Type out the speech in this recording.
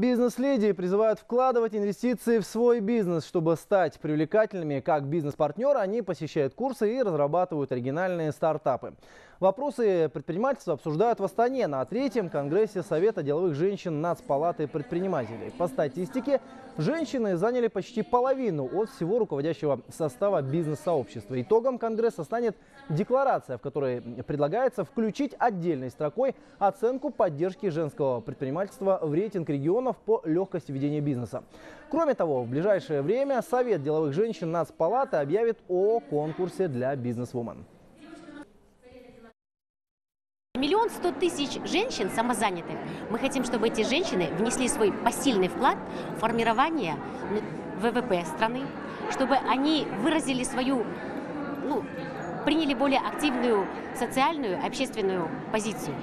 Бизнес-леди призывают вкладывать инвестиции в свой бизнес. Чтобы стать привлекательными как бизнес-партнеры, они посещают курсы и разрабатывают оригинальные стартапы. Вопросы предпринимательства обсуждают в Астане на третьем конгрессе Совета деловых женщин Нацпалаты предпринимателей. По статистике, женщины заняли почти половину от всего руководящего состава бизнес-сообщества. Итогом конгресса станет декларация, в которой предлагается включить отдельной строкой оценку поддержки женского предпринимательства в рейтинг регионов по легкости ведения бизнеса. Кроме того, в ближайшее время Совет деловых женщин Нацпалаты объявит о конкурсе для бизнесвумен. 1 100 000 женщин самозанятых. Мы хотим, чтобы эти женщины внесли свой посильный вклад в формирование ВВП страны, чтобы они выразили свою, приняли более активную социальную, общественную позицию.